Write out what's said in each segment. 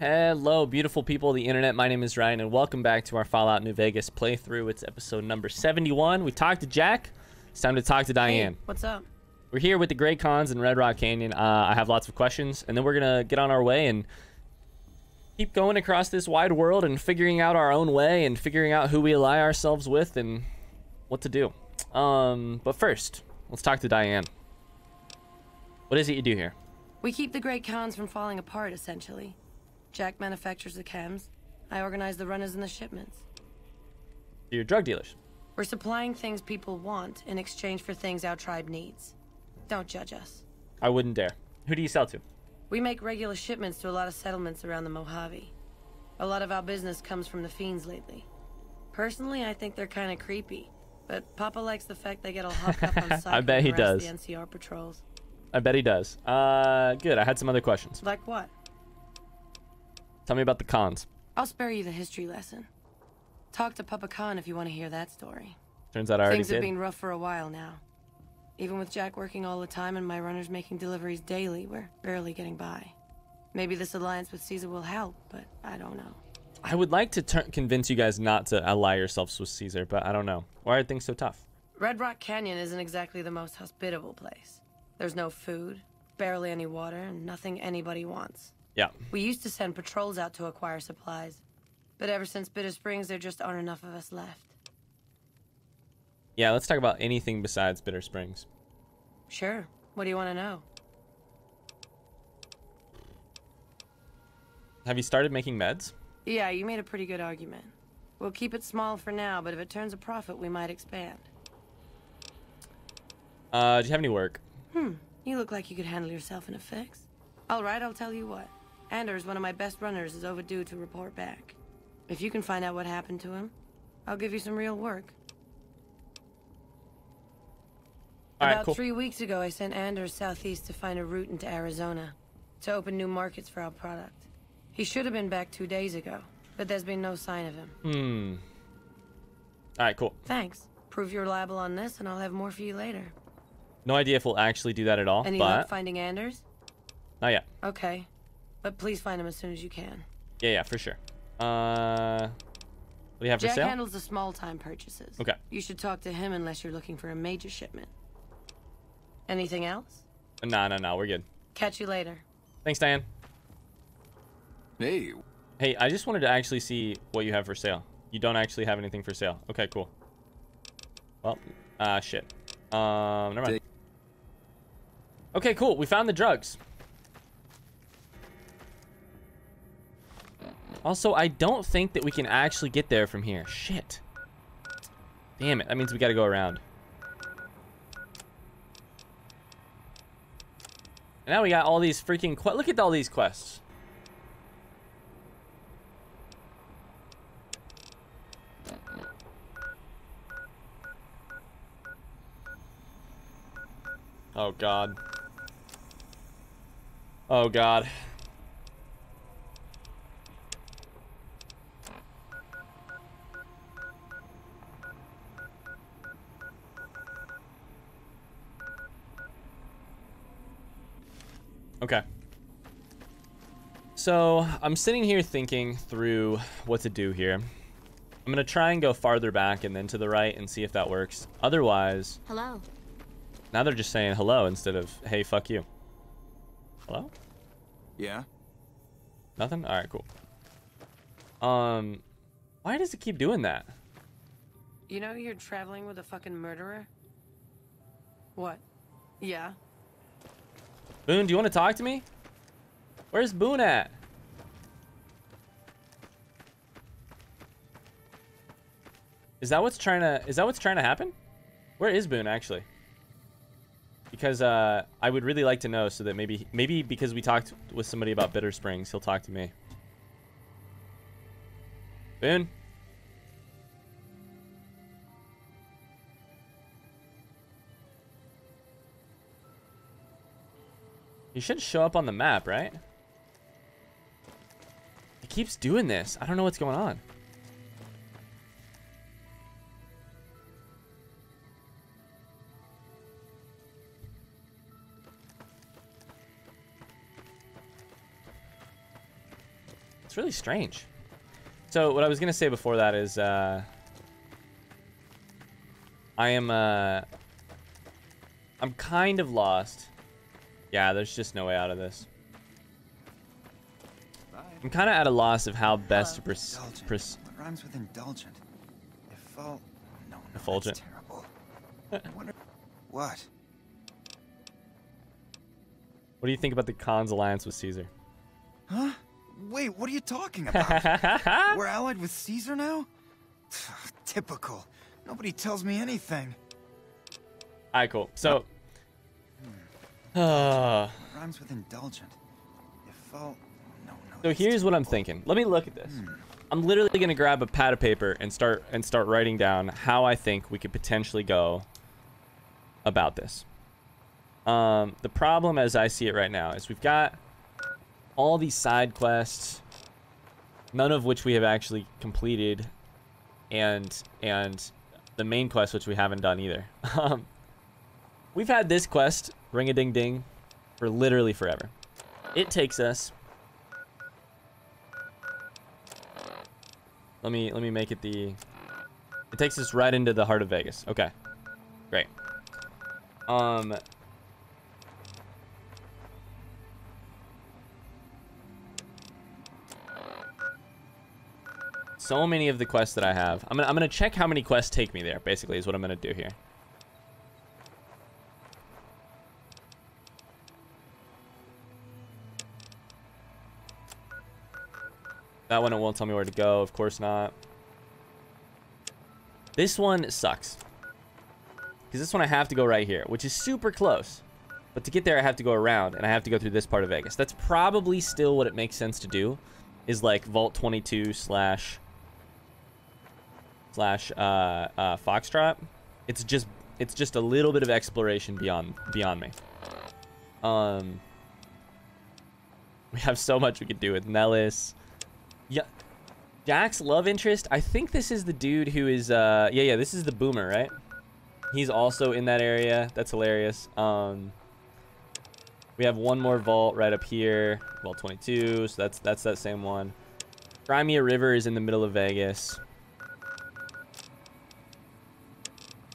Hello, beautiful people of the internet. My name is Ryan, and welcome back to our Fallout New Vegas playthrough. It's episode number 71. We talked to Jack. It's time to talk to Diane. Hey, what's up? We're here with the Great Khans in Red Rock Canyon. I have lots of questions, and then we're going to get on our way and keep going across this wide world and figuring out our own way and figuring out who we ally ourselves with and what to do. But first, let's talk to Diane. What is it you do here? We keep the Great Khans from falling apart, essentially. Jack manufactures the chems. I organize the runners and the shipments. You're drug dealers. We're supplying things people want in exchange for things our tribe needs. Don't judge us. I wouldn't dare. Who do you sell to? We make regular shipments to a lot of settlements around the Mojave. A lot of our business comes from the Fiends lately. Personally, I think they're kind of creepy, but Papa likes the fact they get all hopped up on site. I bet he does. The NCR patrols. I bet he does. Good. I had some other questions. Like what? Tell me about the Khans. I'll spare you the history lesson. Talk to Papa Khan if you want to hear that story. Turns out I already did. Things have been rough for a while now. Even with Jack working all the time and my runners making deliveries daily, we're barely getting by. Maybe this alliance with Caesar will help, but I don't know. I would like to convince you guys not to ally yourselves with Caesar, but I don't know. Why are things so tough? Red Rock Canyon isn't exactly the most hospitable place. There's no food, barely any water, and nothing anybody wants. Yeah. We used to send patrols out to acquire supplies, but ever since Bitter Springs, there just aren't enough of us left. Yeah, let's talk about anything besides Bitter Springs. Sure. What do you want to know? Have you started making meds? Yeah, you made a pretty good argument. We'll keep it small for now, but if it turns a profit, we might expand. Do you have any work? You look like you could handle yourself in a fix. All right, I'll tell you what. Anders, one of my best runners, is overdue to report back. If you can find out what happened to him, I'll give you some real work. All right, cool. 3 weeks ago, I sent Anders southeast to find a route into Arizona to open new markets for our product. He should have been back 2 days ago, but there's been no sign of him. All right, cool. Thanks. Prove you're reliable on this, and I'll have more for you later. No idea if we'll actually do that at all, but... Any luck finding Anders? Not yet. Okay. But please find him as soon as you can. Yeah, for sure. What do you have for sale? Jack handles the small-time purchases. Okay. You should talk to him unless you're looking for a major shipment. Anything else? No. We're good. Catch you later. Thanks, Diane. Hey. Hey, I just wanted to actually see what you have for sale. You don't actually have anything for sale. Okay, cool. Well, shit. Never mind. Okay, cool. We found the drugs. Also, I don't think that we can actually get there from here. Shit. Damn it. That means we gotta go around. And now we got all these freaking quests. Look at all these quests. Oh, God. Oh, God. Okay. So, I'm sitting here thinking through what to do here. I'm going to try and go farther back and then to the right and see if that works. Otherwise... Hello. Now they're just saying hello instead of, hey, fuck you. Hello? Yeah. Nothing? Alright, cool. Why does it keep doing that? You know you're traveling with a fucking murderer? What? Yeah. Boone, do you want to talk to me? Where's Boone at? Is that what's trying to happen? Where is Boone actually? Because I would really like to know so that maybe because we talked with somebody about Bitter Springs, he'll talk to me. Boone. You should show up on the map, right? It keeps doing this. I don't know what's going on. It's really strange. So what I was gonna say before that is I'm kind of lost. Yeah, there's just no way out of this. I'm kind of at a loss of how best to What rhymes with indulgent? Efful... No, effulgent. That's terrible. What? What do you think about the Khan's alliance with Caesar? Huh? Wait, what are you talking about? We're allied with Caesar now? Typical. Nobody tells me anything. Alright, cool. So... What rhymes with indulgent? Efful... So here's what I'm thinking. Let me look at this. I'm literally gonna grab a pad of paper and start writing down how I think we could potentially go about this. The problem as I see it right now is we've got all these side quests, none of which we have actually completed, and the main quest which we haven't done either. We've had this quest, Ring-a-Ding-Ding, for literally forever. It takes us. Let me make it the... It takes us right into the heart of Vegas. Okay. Great. So many of the quests that I have. I'm gonna check how many quests take me there, basically, is what I'm gonna do here. That one, it won't tell me where to go. Of course not. This one sucks. Because this one I have to go right here, which is super close. But to get there, I have to go around, and I have to go through this part of Vegas. That's probably still what it makes sense to do, is like Vault 22 slash Foxtrot. It's just a little bit of exploration beyond me. We have so much we could do with Nellis. Yeah, Jack's love interest. I think this is the dude who is, yeah, this is the boomer, right? He's also in that area. That's hilarious. We have one more vault right up here, Vault 22. So that's that same one. Crimea River is in the middle of Vegas.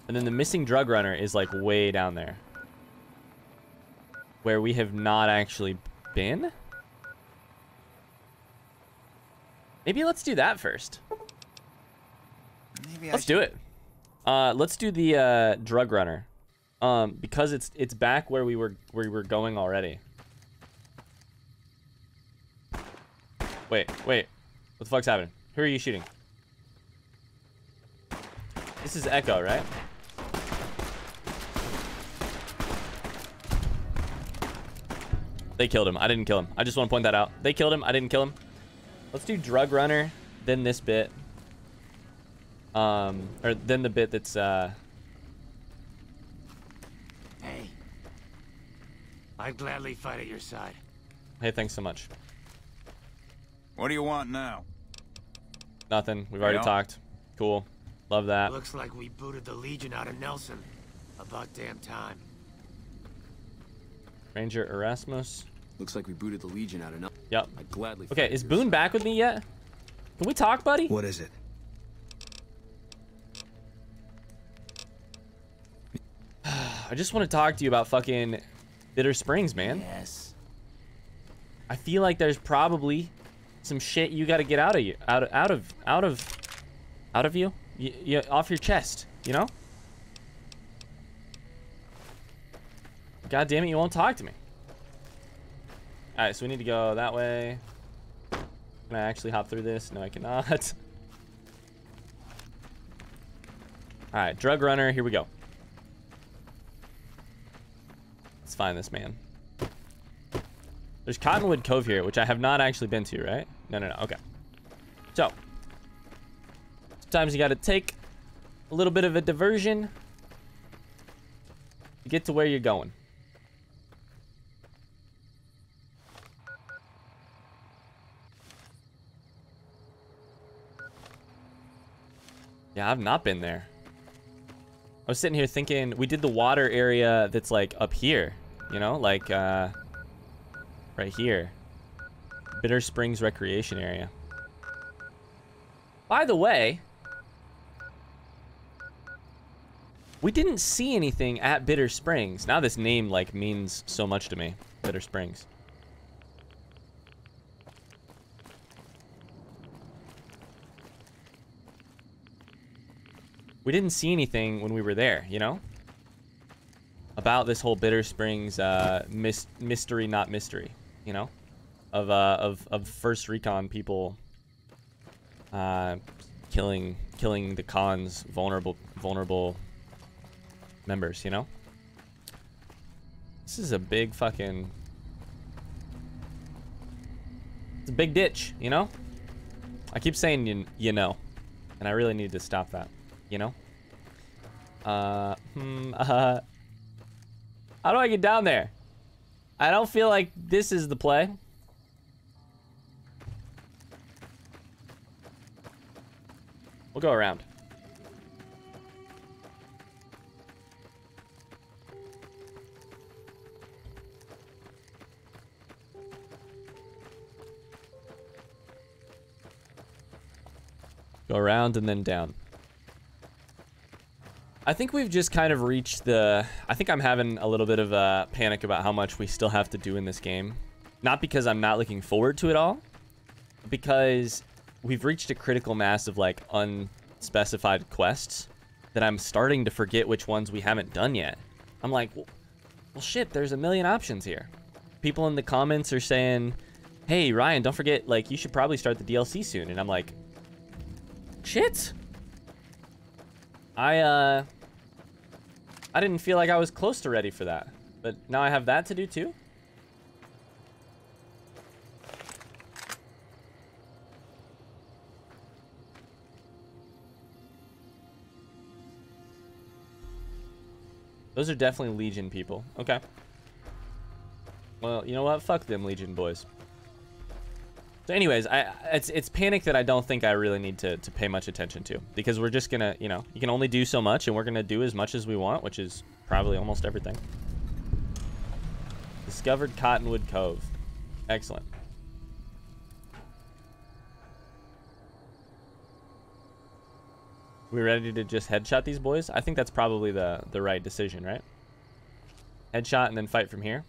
And then the missing drug runner is like way down there, where we have not actually been. Maybe let's do that first. Let's do it. Let's do the drug runner, because it's back where we were going already. Wait, what the fuck's happening? Who are you shooting? This is Echo, right? They killed him. I didn't kill him. I just want to point that out. They killed him. I didn't kill him. Let's do drug runner, then this bit, or then the bit that's. Hey, I'd gladly fight at your side. Hey, thanks so much. What do you want now? Nothing. We've already talked. Cool. Love that. Looks like we booted the Legion out of Nelson. About damn time. Ranger Erasmus. Looks like we booted the Legion out of Nelson. Yep. I'd gladly. Okay, is Boone back with me yet? Can we talk, buddy? What is it? I just want to talk to you about fucking Bitter Springs, man. Yes. I feel like there's probably some shit you got to get out of you, off your chest, you know? God damn it, you won't talk to me. All right, so we need to go that way. Can I actually hop through this? No, I cannot. All right, drug runner, here we go. Let's find this man. There's Cottonwood Cove here, which I have not actually been to, right? No, okay. So, sometimes you gotta take a little bit of a diversion to get to where you're going. Yeah, I've not been there. I was sitting here thinking we did the water area that's like up here, you know, like right here. Bitter Springs Recreation Area. By the way, we didn't see anything at Bitter Springs. Now this name, like, means so much to me. Bitter Springs. We didn't see anything when we were there, you know? About this whole Bitter Springs mystery, not mystery, you know? Of First Recon people killing the Khan's vulnerable members, you know? This is a big fucking... It's a big ditch, you know? I keep saying you know, and I really need to stop that. You know? How do I get down there? I don't feel like this is the play. We'll go around. Go around and then down. I think we've just kind of reached the... I think I'm having a little bit of a panic about how much we still have to do in this game. Not because I'm not looking forward to it all, because we've reached a critical mass of, like, unspecified quests that I'm starting to forget which ones we haven't done yet. I'm like, well shit, there's a million options here. People in the comments are saying, hey, Ryan, don't forget, like, you should probably start the DLC soon. And I'm like, shit. I didn't feel like I was close to ready for that, but now I have that to do too. Those are definitely Legion people. Okay. Well, you know what? Fuck them Legion boys. So anyways, it's panic that I don't think I really need to pay much attention to, because we're just gonna, you know, you can only do so much, and we're gonna do as much as we want, which is probably almost everything. Discovered Cottonwood Cove. Excellent. We ready to just headshot these boys? I think that's probably the right decision, right? Headshot and then fight from here.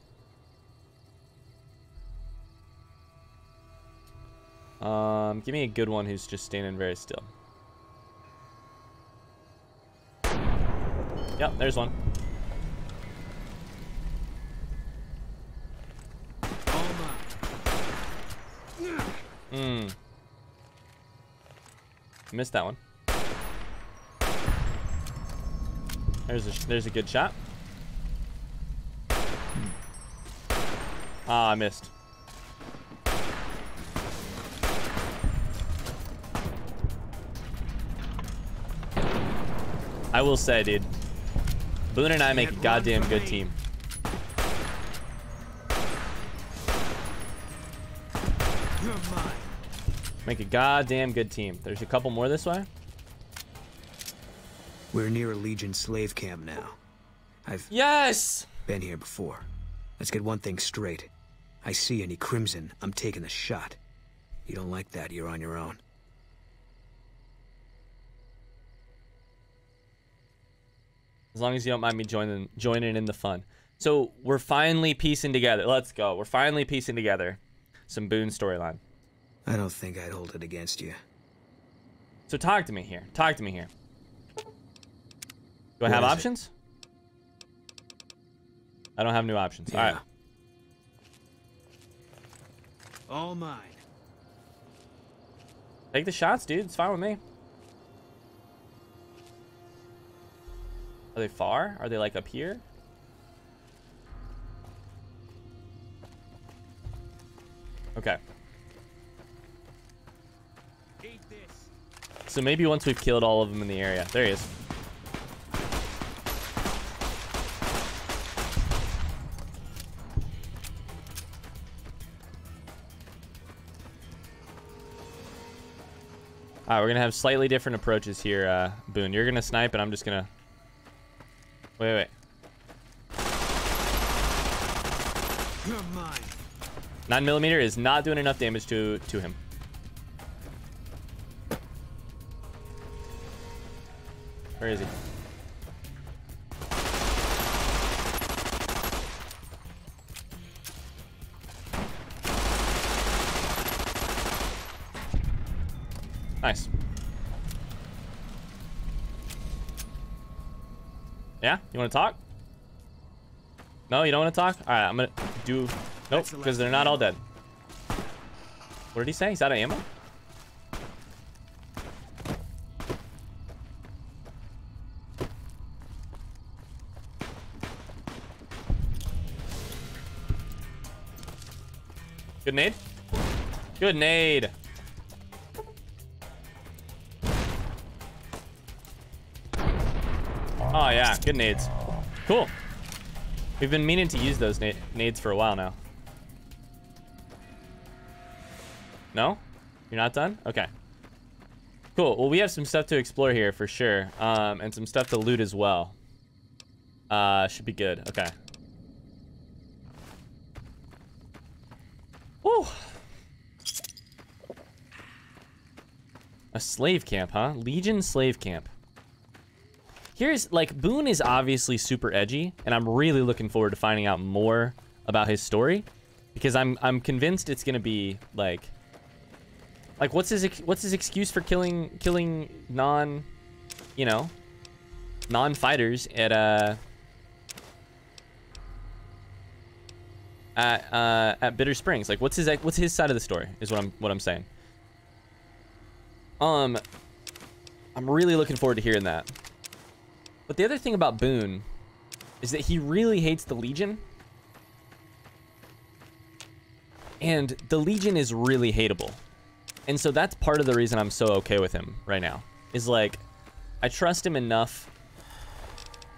Give me a good one who's just standing very still. Yep, there's one. Missed that one. There's a good shot. Ah, I missed. I will say, dude, Boone and I make a goddamn good team. Make a goddamn good team. There's a couple more this way. We're near a Legion slave camp now. Yes! Been here before. Let's get one thing straight. I see any crimson, I'm taking the shot. You don't like that, you're on your own. As long as you don't mind me joining in the fun. So we're finally piecing together. Let's go. We're finally piecing together some Boone storyline. I don't think I'd hold it against you. So talk to me here. Talk to me here. Do I have options? I don't have new options. Yeah. All right. All mine. Take the shots, dude. It's fine with me. Are they far? Are they like up here? Okay. Eat this. So maybe once we've killed all of them in the area. There he is. Alright, we're gonna have slightly different approaches here, Boone. You're gonna snipe and I'm just gonna... Wait. You're mine. 9mm is not doing enough damage to him. Where is he? Nice. Yeah? You want to talk? No, you don't want to talk? All right, I'm going to do... Nope, because they're not all dead. What did he say? He's out of ammo? Good nade? Good nade. Oh, yeah. Good nades. Cool. We've been meaning to use those nades for a while now. No? You're not done? Okay. Cool. Well, we have some stuff to explore here for sure. And some stuff to loot as well. Should be good. Okay. Woo! A slave camp, huh? Legion slave camp. Here's, like, Boone is obviously super edgy, and I'm really looking forward to finding out more about his story, because I'm convinced it's gonna be like what's his excuse for killing non-fighters at Bitter Springs? Like, what's his side of the story is what I'm saying. I'm really looking forward to hearing that. But the other thing about Boone is that he really hates the Legion. And the Legion is really hateable. And so that's part of the reason I'm so okay with him right now. Is like, I trust him enough.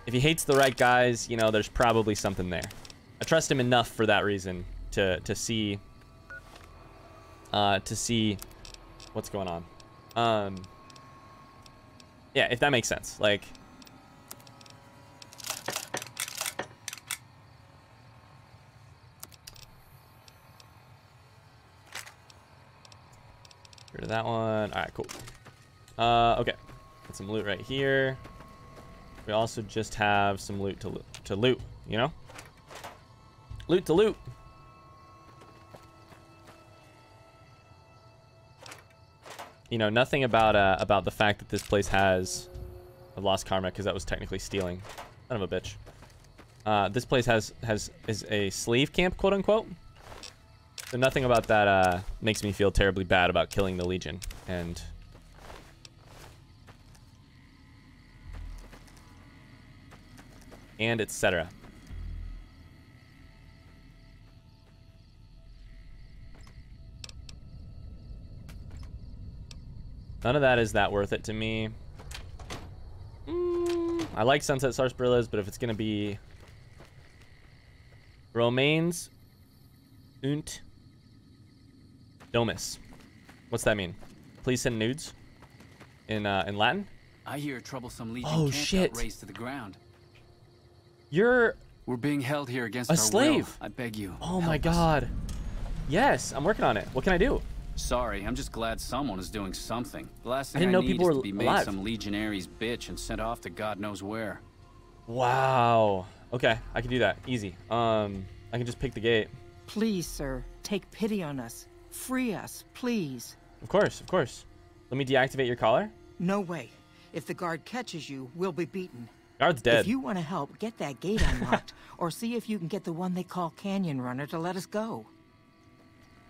If he hates the right guys, you know, there's probably something there. I trust him enough for that reason to see what's going on. Yeah, if that makes sense. Like... Rid of that one. All right, cool. Okay, got some loot right here. We also just have some loot to loot, you know? Loot to loot. You know, nothing about the fact that this place has a lost karma, because that was technically stealing. Son of a bitch. This place is a slave camp, quote unquote. So nothing about that makes me feel terribly bad about killing the Legion. And etc. None of that is that worth it to me. I like Sunset Sarsaparillas, but if it's gonna be Romains und Domus. What's that mean? Please send nudes in Latin. I hear a troublesome Legion camp got raised to the ground. We're being held here against our slave. Will. I beg you. Oh my God. Us. Yes, I'm working on it. What can I do? Sorry, I'm just glad someone is doing something. The last thing I need people is to be made some legionary's bitch and sent off to God knows where. Wow. Okay, I can do that. Easy. I can just pick the gate. Please, sir, take pity on us. Free us, please. Of course, of course. Let me deactivate your collar. No way. If the guard catches you, we'll be beaten. Guard's dead. If you want to help, get that gate unlocked, or see if you can get the one they call Canyon Runner to let us go.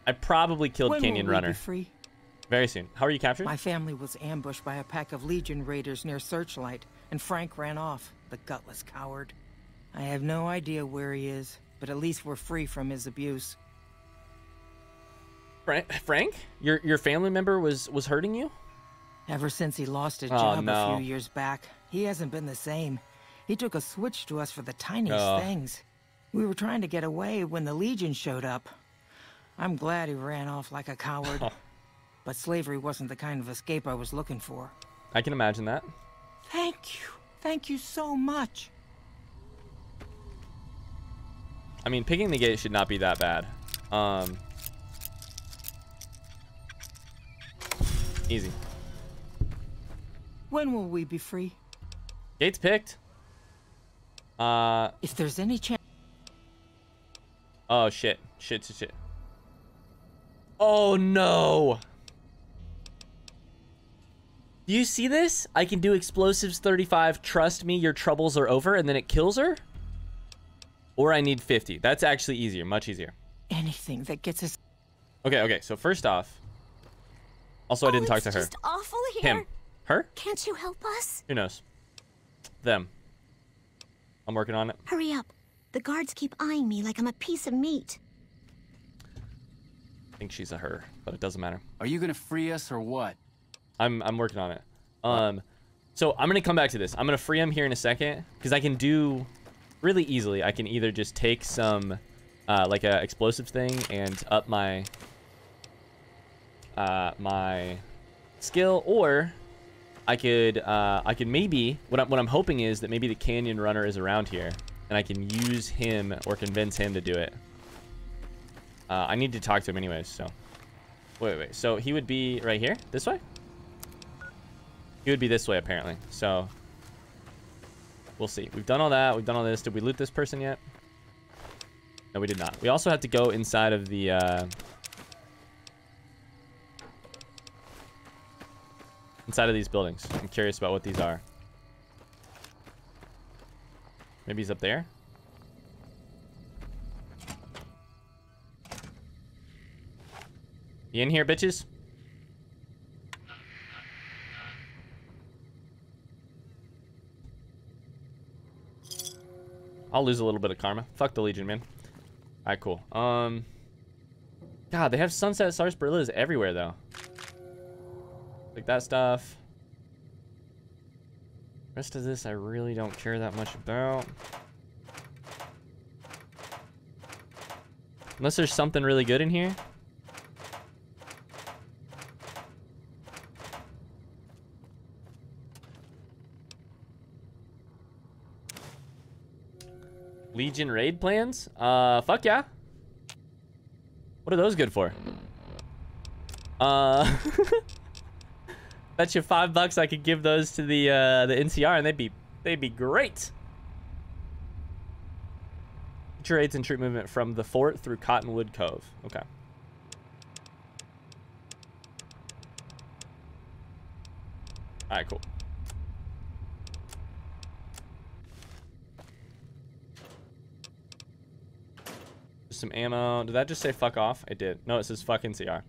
I probably killed Canyon Runner. When will we be free? Very soon. How are you captured? My family was ambushed by a pack of Legion raiders near Searchlight, and Frank ran off, the gutless coward. I have no idea where he is, but at least we're free from his abuse. Frank? Your family member was hurting you? Ever since he lost his job a few years back, he hasn't been the same. He took a switch to us for the tiniest things. We were trying to get away when the Legion showed up. I'm glad he ran off like a coward. But slavery wasn't the kind of escape I was looking for. I can imagine that. Thank you. Thank you so much. I mean, picking the gate should not be that bad. Easy. When will we be free? Gate's picked. If there's any chance. Oh shit. Shit. Oh no. Do you see this? I can do explosives 35. Trust me, your troubles are over, and then it kills her. Or I need 50. That's actually easier, much easier. Anything that gets us. Okay. So first off. Also, I didn't talk to her. It's just awful here. Him. Her? Can't you help us? Who knows? Them. I'm working on it. Hurry up. The guards keep eyeing me like I'm a piece of meat. I think she's a her, but it doesn't matter. Are you gonna free us or what? I'm working on it. So I'm gonna come back to this. I'm gonna free him here in a second because I can do really easily. I can either just take some like a explosive thing and up my my skill, or I could maybe what I'm hoping is that maybe the Canyon Runner is around here and I can use him or convince him to do it. I need to talk to him anyways. So wait. So he would be right here, this way. He would be this way apparently. So we'll see. We've done all that. We've done all this. Did we loot this person yet? No, we did not. We also have to go inside of the. Inside of these buildings. I'm curious about what these are. Maybe he's up there. You in here, bitches? I'll lose a little bit of karma. Fuck the Legion, man. Alright, cool. God, they have Sunset Sarsaparillas everywhere, though. Like that stuff. Rest of this I really don't care that much about. Unless there's something really good in here. Legion raid plans? Fuck yeah. What are those good for? Bet you $5 I could give those to the NCR and they'd be great. Trades and troop movement from the fort through Cottonwood Cove. Okay. All right, cool. Just some ammo. Did that just say fuck off? It did. No, it says fuck NCR.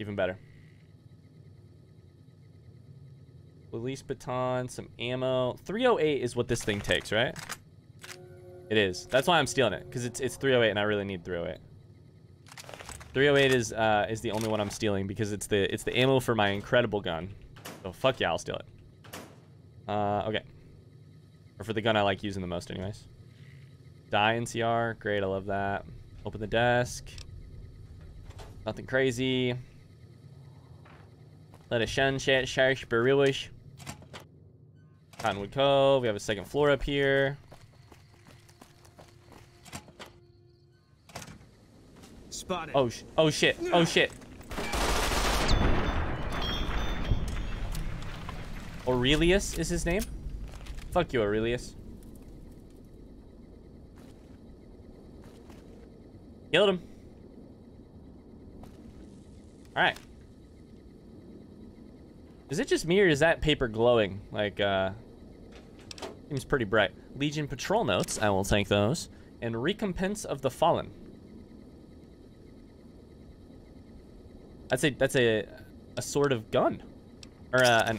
Even better. Police baton, some ammo. 308 is what this thing takes, right? It is. That's why I'm stealing it, because it's 308 and I really need 308. 308 is the only one I'm stealing because it's the ammo for my incredible gun. So fuck yeah, I'll steal it. Okay. Or for the gun I like using the most, anyways. Die NCR, great, I love that. Open the desk. Nothing crazy. Let a sunset sarsaparillas. Cottonwood Cove. We have a second floor up here. Spotted. Oh shit. Aurelius is his name? Fuck you, Aurelius. Killed him. All right. Is it just me or is that paper glowing? Like, seems pretty bright. Legion patrol notes. I will take those. And recompense of the fallen. That's a sort of gun, or I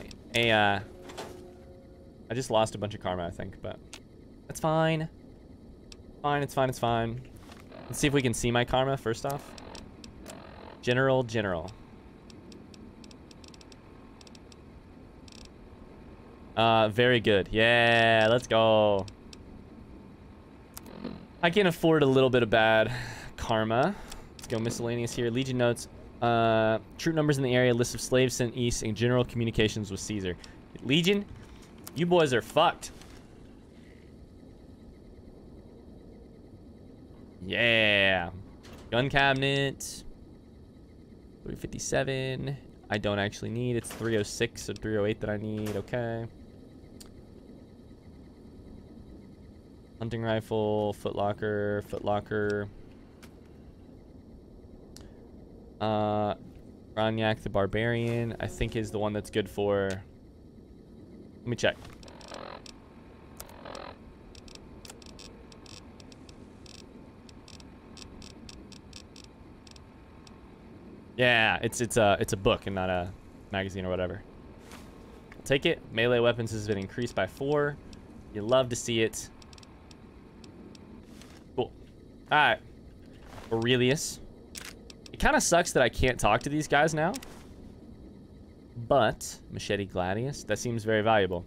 just lost a bunch of karma, I think, but that's fine. It's fine. Let's see if we can see my karma first off. General. Very good. Yeah, let's go. I can afford a little bit of bad karma. Let's go miscellaneous here. Legion notes. Troop numbers in the area, list of slaves sent east, and general communications with Caesar. Legion, you boys are fucked. Yeah. Gun cabinet. 357. I don't actually need. It's 306 or 308 that I need. Okay. Hunting rifle, footlocker, footlocker. Ronyak the Barbarian, I think, is the one that's good for... Let me check. Yeah, it's a book and not a magazine or whatever. I'll take it. Melee weapons has been increased by 4. You love to see it. Cool. All right, Aurelius. It kind of sucks that I can't talk to these guys now. But machete gladius, that seems very valuable.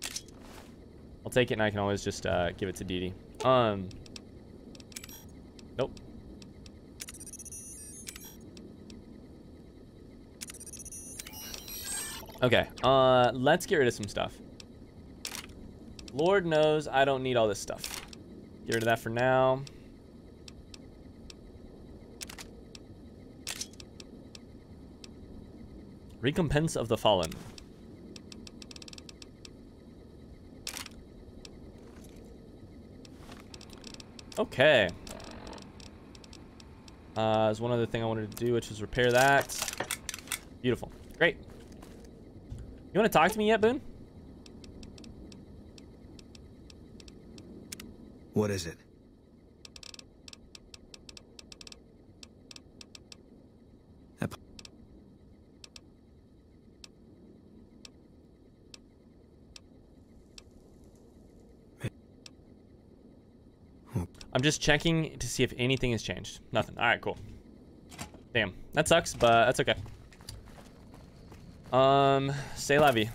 I'll take it, and I can always just give it to Didi. Nope. Okay, let's get rid of some stuff. Lord knows I don't need all this stuff. Get rid of that for now. Recompense of the Fallen. Okay. There's one other thing I wanted to do, which is repair that. Beautiful. Great. You want to talk to me yet, Boone? What is it? I'm just checking to see if anything has changed. Nothing. All right, cool. Damn, that sucks, but that's okay. C'est la vie.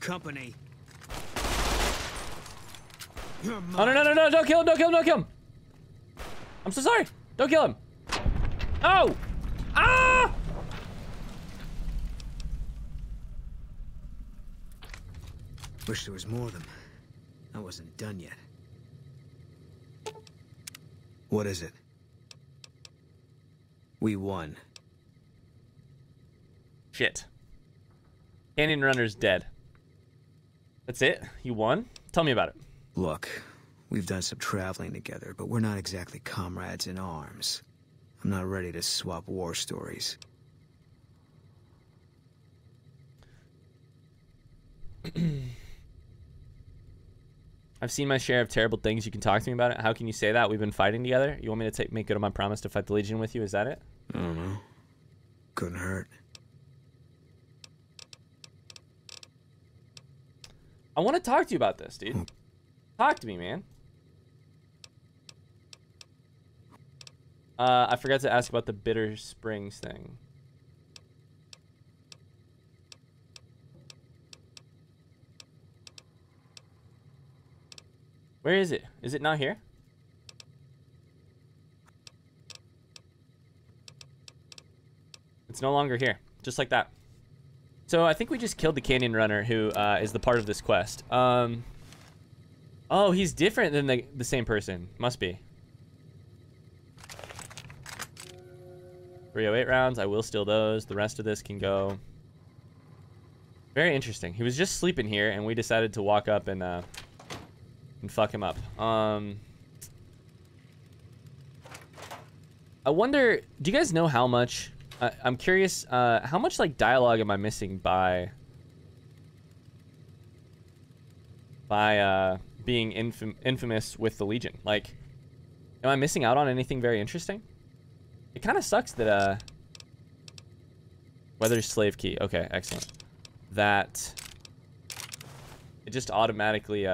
Company. Oh no, don't kill him. I'm so sorry. Don't kill him. Oh! Ah! Wish there was more of them. I wasn't done yet. What is it? We won. Shit. Canyon Runner's dead. That's it? You won? Tell me about it. Look, we've done some traveling together, but we're not exactly comrades in arms. I'm not ready to swap war stories. I've seen my share of terrible things. You can talk to me about it. How can you say that? We've been fighting together. You want me to make good on my promise to fight the Legion with you? Is that it? I don't know. Couldn't hurt. I want to talk to you about this, dude. Talk to me, man. I forgot to ask about the Bitter Springs thing. Where is it? Is it not here? It's no longer here. Just like that. So I think we just killed the Canyon Runner, who is the part of this quest. Oh, he's different than the same person. Must be. 308 rounds. I will steal those. The rest of this can go. Very interesting. He was just sleeping here, and we decided to walk up and fuck him up. I wonder, do you guys know how much, I'm curious, how much like dialogue am I missing by being infamous with the Legion? Like, am I missing out on anything very interesting? It kind of sucks that, Weather's slave key. Okay, excellent. That it just automatically,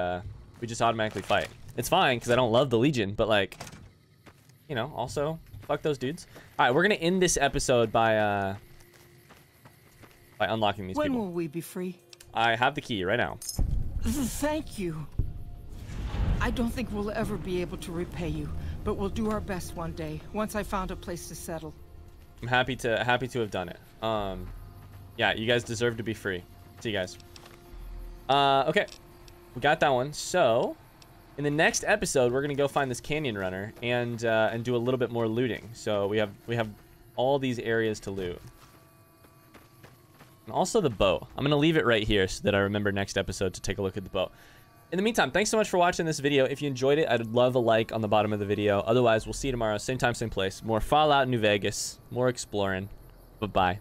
we just automatically fight. It's fine, because I don't love the Legion, but like, you know, also, fuck those dudes. All right, we're going to end this episode by unlocking these people. When will we be free? I have the key right now. Thank you. I don't think we'll ever be able to repay you, but we'll do our best one day, once I found a place to settle. I'm happy to have done it. Yeah, you guys deserve to be free. See you guys. Okay. We got that one, so in the next episode, we're gonna go find this Canyon Runner and do a little bit more looting. So we have all these areas to loot. And also the bow. I'm gonna leave it right here so that I remember next episode to take a look at the bow. In the meantime, thanks so much for watching this video. If you enjoyed it, I'd love a like on the bottom of the video. Otherwise, we'll see you tomorrow. Same time, same place. More Fallout New Vegas. More exploring. Bye-bye.